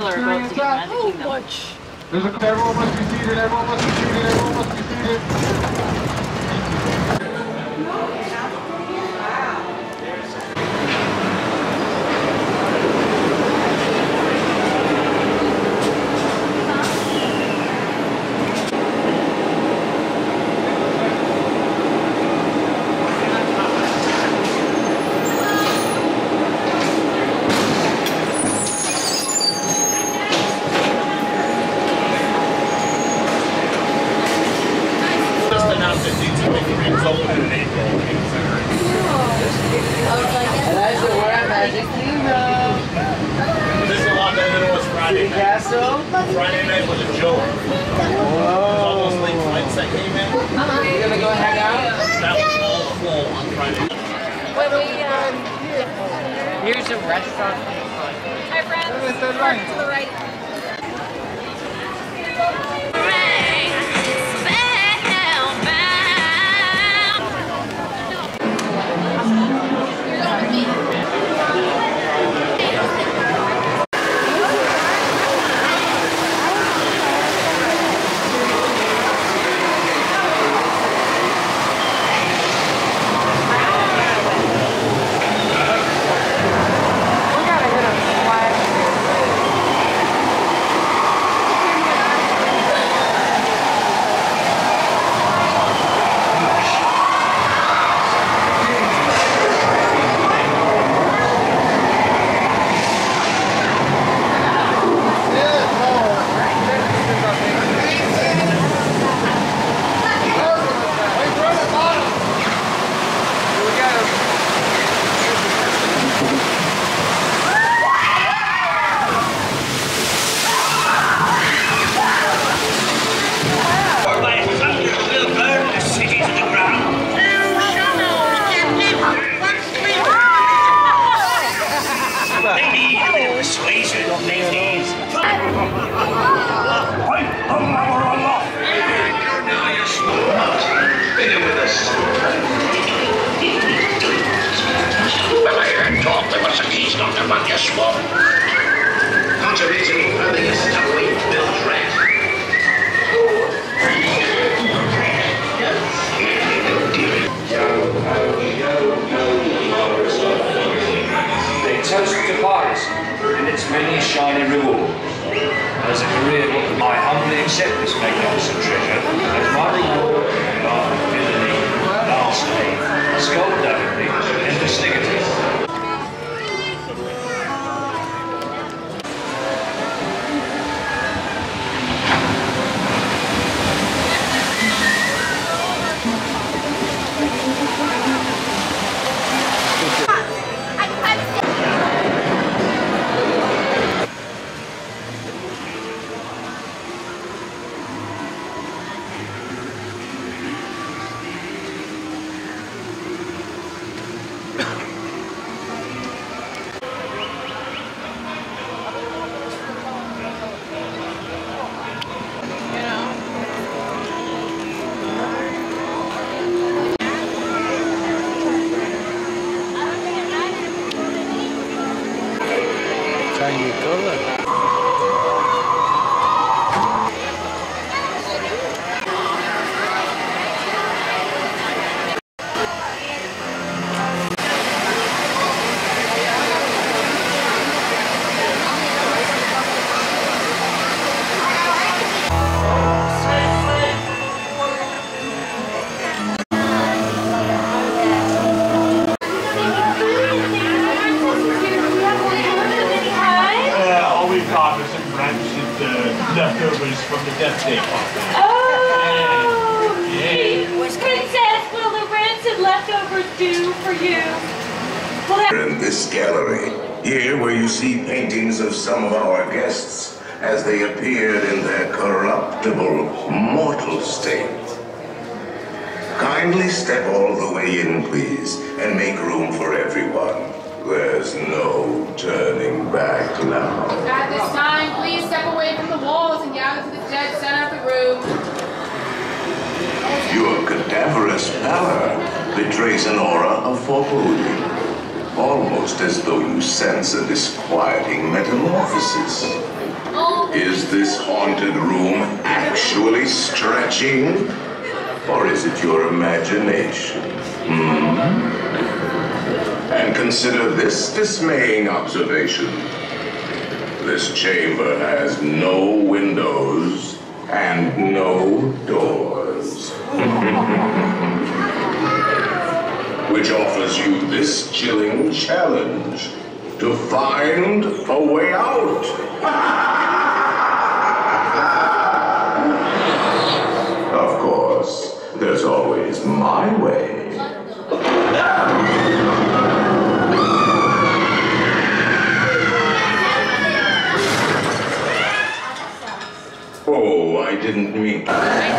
There's a car, everyone must be seated, everyone must be seated, everyone must be seated. Friday night was a joke. All those late flights that came in. We're gonna go hang out. That was all full on Friday. When we here's a restaurant. Hi friends. Park to the right. In this gallery, here where you see paintings of some of our guests as they appeared in their corruptible, mortal state. Kindly step all the way in, please, and make room for everyone. There's no turning back now. At this time, please step away from the walls and down into the dead center of the room. Your cadaverous pallor betrays an aura of foreboding, almost as though you sense a disquieting metamorphosis. Is this haunted room actually stretching? Or is it your imagination? And consider this dismaying observation. This chamber has no windows and no doors. Which offers you this chilling challenge to find a way out. Of course, there's always my way. Oh, I didn't mean to.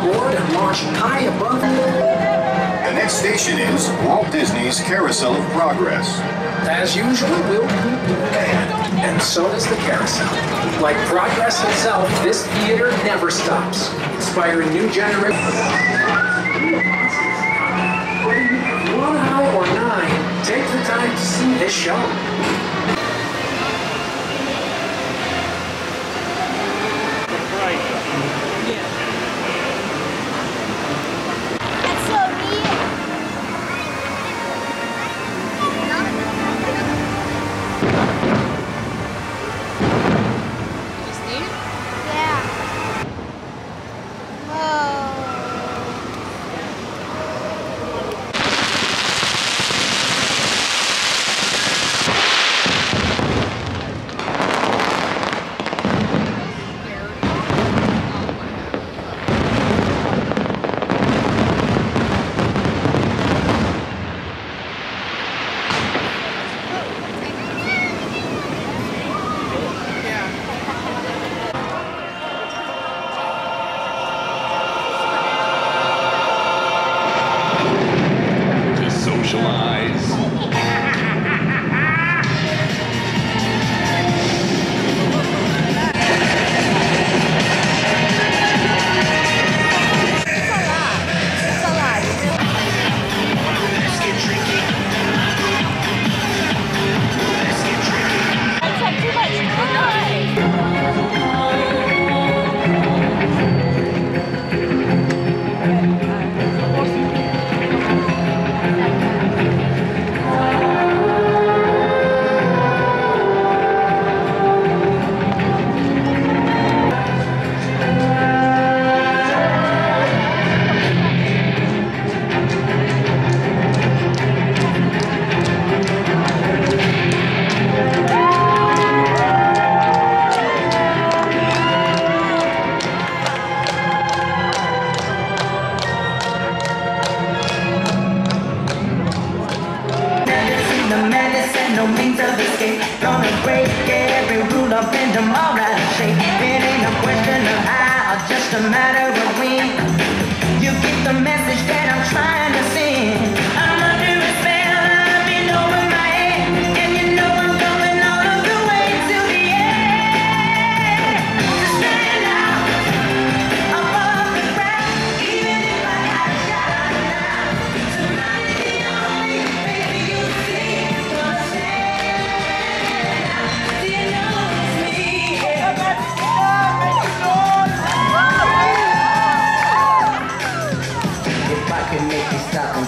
hoverboard and launch high above. The next station is Walt Disney's Carousel of Progress. As usual, we'll keep moving ahead, and so does the carousel. Like progress itself, this theater never stops, inspiring new generations. One eye or nine, take the time to see this show.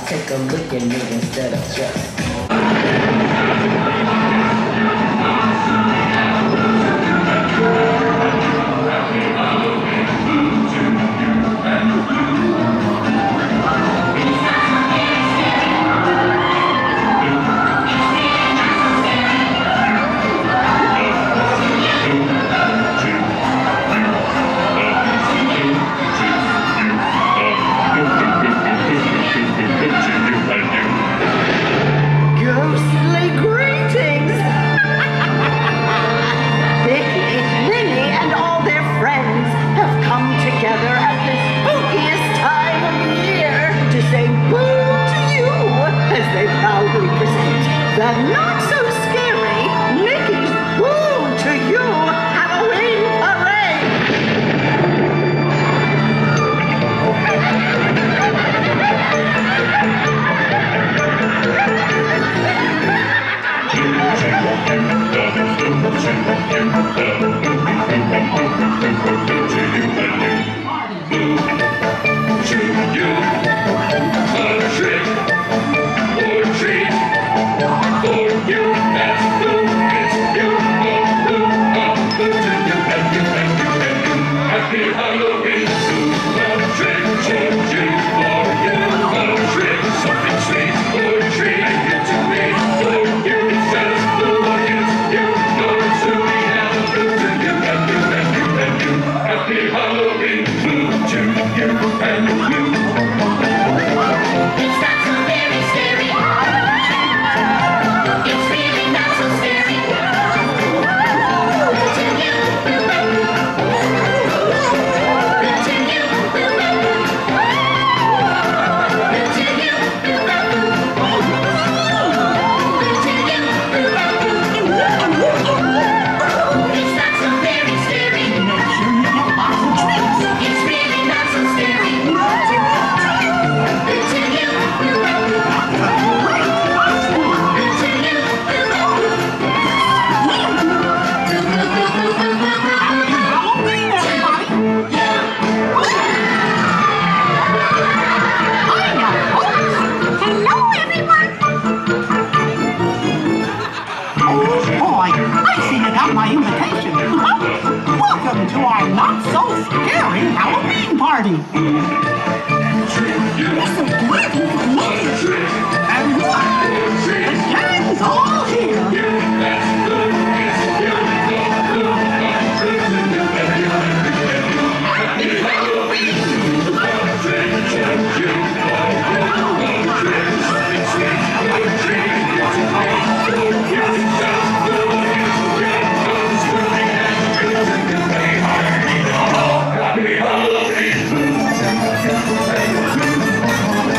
Take a look at me instead of just. Ghostly greetings! party. It's a great movie. And what? The gang's all here.